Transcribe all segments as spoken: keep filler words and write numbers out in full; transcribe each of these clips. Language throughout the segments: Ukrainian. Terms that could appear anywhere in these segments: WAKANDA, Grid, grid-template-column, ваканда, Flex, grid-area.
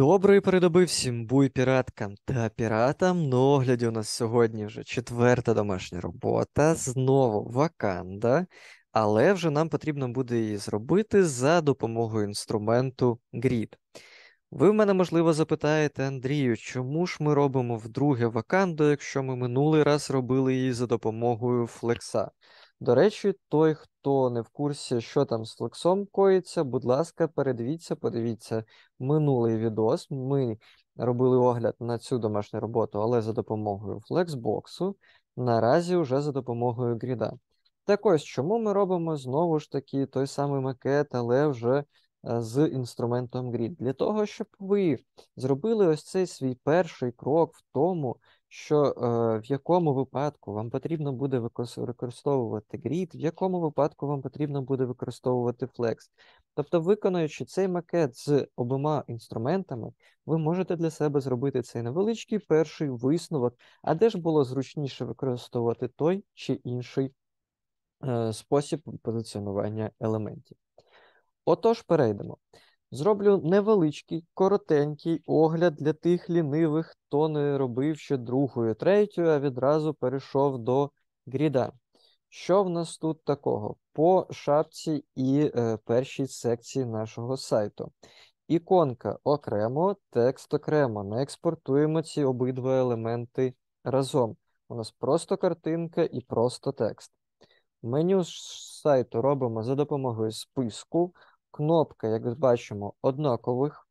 Доброї передоби всім буй-піраткам та піратам. На огляді у нас сьогодні вже четверта домашня робота, знову ваканда, але вже нам потрібно буде її зробити за допомогою інструменту Grid. Ви в мене, можливо, запитаєте, Андрію, чому ж ми робимо вдруге ваканду, якщо ми минулий раз робили її за допомогою Флекса? До речі, той, хто не в курсі, що там з Флексом коїться, будь ласка, передивіться, подивіться минулий відос. Ми робили огляд на цю домашню роботу, але за допомогою Флексбоксу, наразі вже за допомогою Гріда. Так ось, чому ми робимо знову ж таки той самий макет, але вже з інструментом Grid? Для того, щоб ви зробили ось цей свій перший крок в тому, що е, в якому випадку вам потрібно буде використовувати Grid, в якому випадку вам потрібно буде використовувати Flex. Тобто, виконуючи цей макет з обома інструментами, ви можете для себе зробити цей невеличкий перший висновок, а де ж було зручніше використовувати той чи інший е, спосіб позиціонування елементів. Отож, перейдемо. Зроблю невеличкий, коротенький огляд для тих лінивих, хто не робив ще другою, третьою, а відразу перейшов до гріда. Що в нас тут такого? По шапці і е, першій секції нашого сайту. Іконка окремо, текст окремо. Не експортуємо ці обидва елементи разом. У нас просто картинка і просто текст. Меню сайту робимо за допомогою списку. Кнопка, як бачимо, однакових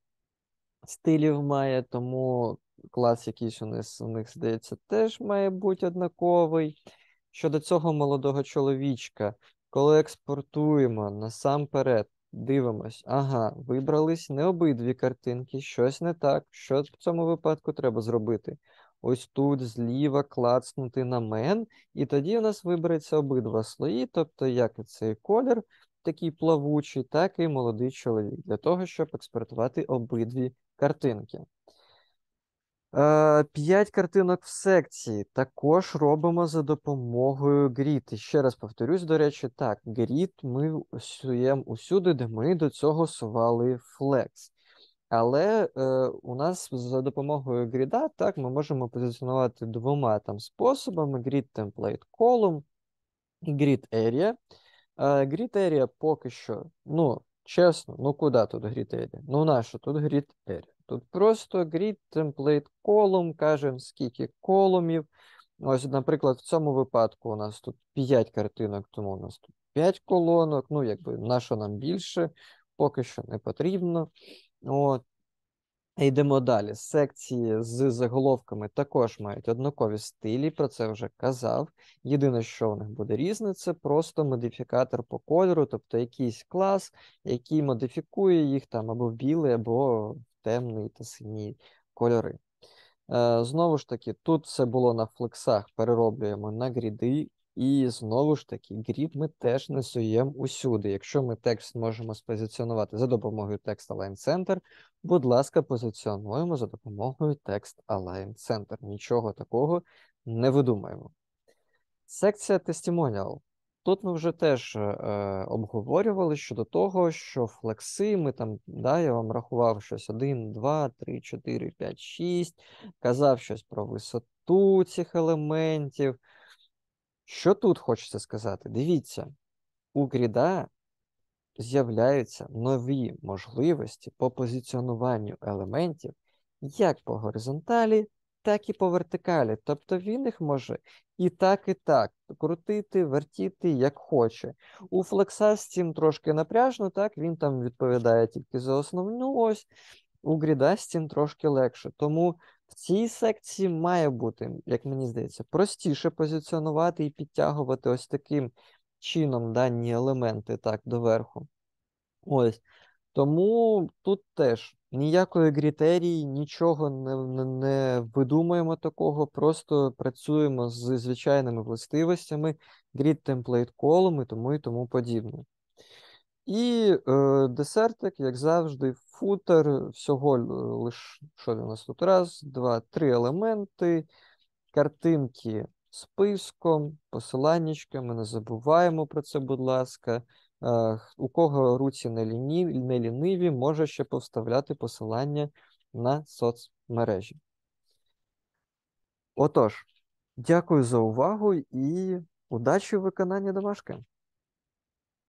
стилів має, тому клас якийсь у нас, у них, здається, теж має бути однаковий. Щодо цього молодого чоловічка, коли експортуємо, насамперед дивимось, ага, вибрались не обидві картинки, щось не так, що в цьому випадку треба зробити. Ось тут зліва клацнути на мен, і тоді у нас вибереться обидва слої, тобто як і цей колір, такий плавучий, так і молодий чоловік, для того, щоб експортувати обидві картинки. П'ять картинок в секції також робимо за допомогою Grid. І ще раз повторюсь, до речі, так, Grid ми суємо усюди, де ми до цього сували Flex. Але е, у нас за допомогою Grid, так, ми можемо позиціонувати двома там способами. Grid-template-column і grid-area. Grid-area поки що, ну, чесно, ну, куди тут grid-area? Ну, нащо тут grid-area? Тут просто grid-template-column, кажемо, скільки колумів. Ось, наприклад, в цьому випадку у нас тут п'ять картинок, тому у нас тут п'ять колонок. Ну, якби, нащо нам більше? Поки що не потрібно. От. Йдемо далі. Секції з заголовками також мають однакові стилі, про це вже казав. Єдине, що в них буде різне, це просто модифікатор по кольору, тобто якийсь клас, який модифікує їх там або в білий, або в темний та синій кольори. Е, знову ж таки, тут все було на флексах, перероблюємо на гріди. І знову ж таки, грід ми теж несуємо усюди. Якщо ми текст можемо спозиціонувати за допомогою текст align center, будь ласка, позиціонуємо за допомогою текст align center. Нічого такого не видумаємо. Секція testimonial. Тут ми вже теж е, обговорювали щодо того, що флекси, ми там, да, я вам рахував щось один, два, три, чотири, п'ять, шість, казав щось про висоту цих елементів. Що тут хочеться сказати? Дивіться, у Grid з'являються нові можливості по позиціонуванню елементів як по горизонталі, так і по вертикалі. Тобто він їх може і так, і так крутити, вертіти, як хоче. У Flex з цим трошки напряжно, так, він там відповідає тільки за основну ось. У Grid з цим трошки легше. Тому в цій секції має бути, як мені здається, простіше позиціонувати і підтягувати ось таким чином дані елементи так доверху. Ось. Тому тут теж ніякої грітерії, нічого не, не, не видумуємо такого, просто працюємо з звичайними властивостями, grid-template-column і тому і тому подібне. І е, десертик, як завжди, футер, всього лише, що у нас тут, раз, два, три елементи, картинки списком, посиланнячками, не забуваємо про це, будь ласка. Е, у кого руці не ліниві, не ліниві, може ще повставляти посилання на соцмережі. Отож, дякую за увагу і удачі в виконанні домашки.